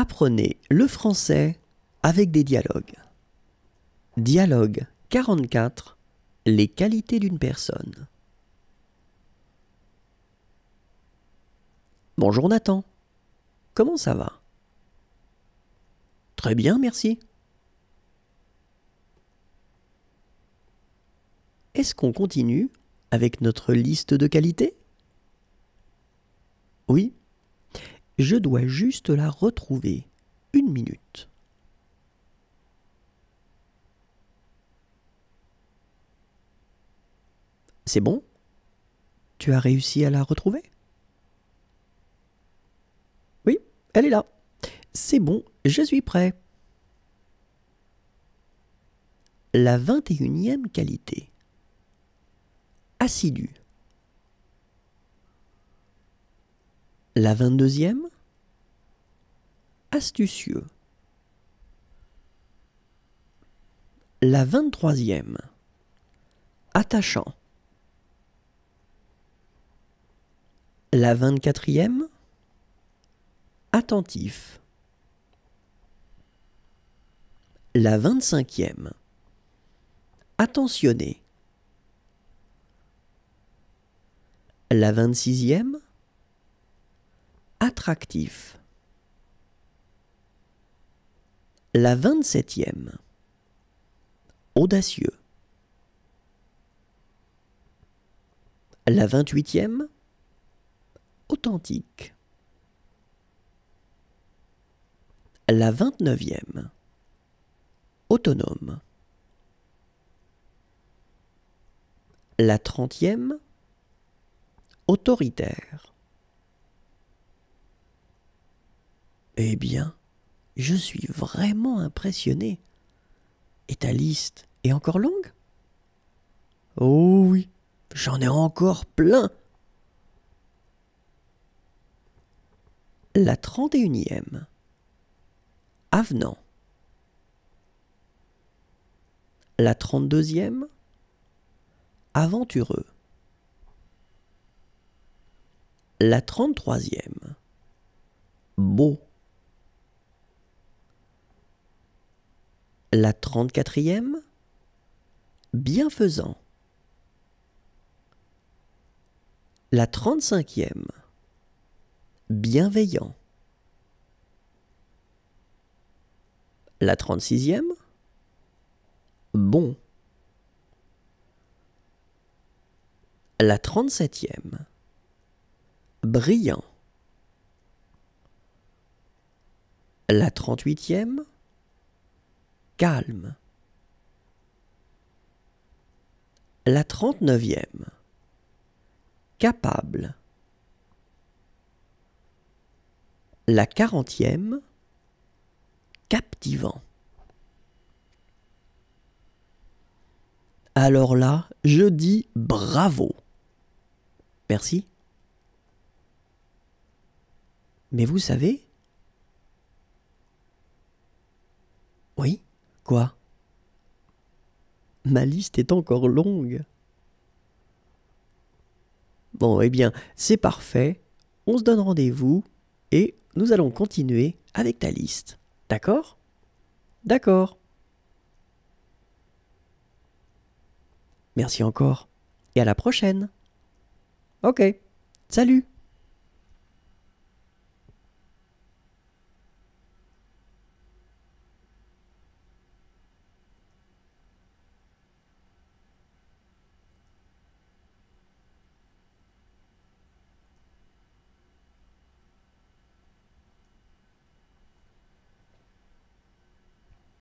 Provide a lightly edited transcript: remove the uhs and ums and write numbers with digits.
Apprenez le français avec des dialogues. Dialogue 44. Les qualités d'une personne. Bonjour Nathan. Comment ça va? Très bien, merci. Est-ce qu'on continue avec notre liste de qualités? Oui. Je dois juste la retrouver. 1 minute. C'est bon? Tu as réussi à la retrouver? Oui, elle est là. C'est bon, je suis prêt. La 21e qualité. Assidu. La 22e, astucieux. La 23e, attachant. La 24e, attentif. La 25e, attentionné. La 26e, attractif. La 27e, audacieux. La 28e, authentique. La 29e, autonome. La 30e, autoritaire. Eh bien, je suis vraiment impressionné. Et ta liste est encore longue? Oh oui, j'en ai encore plein. La 31e. Avenant. La 32e. Aventureux. La 33e. Beau. La 34e, bienfaisant. La 35e, bienveillant. La 36e, bon. La 37e, brillant. La 38e, calme. La 39e, capable. La 40e, captivant. Alors là, je dis bravo. Merci. Mais vous savez? Oui? Quoi? Ma liste est encore longue. Bon, eh bien, c'est parfait. On se donne rendez-vous et nous allons continuer avec ta liste. D'accord? D'accord. Merci encore et à la prochaine. Ok, salut!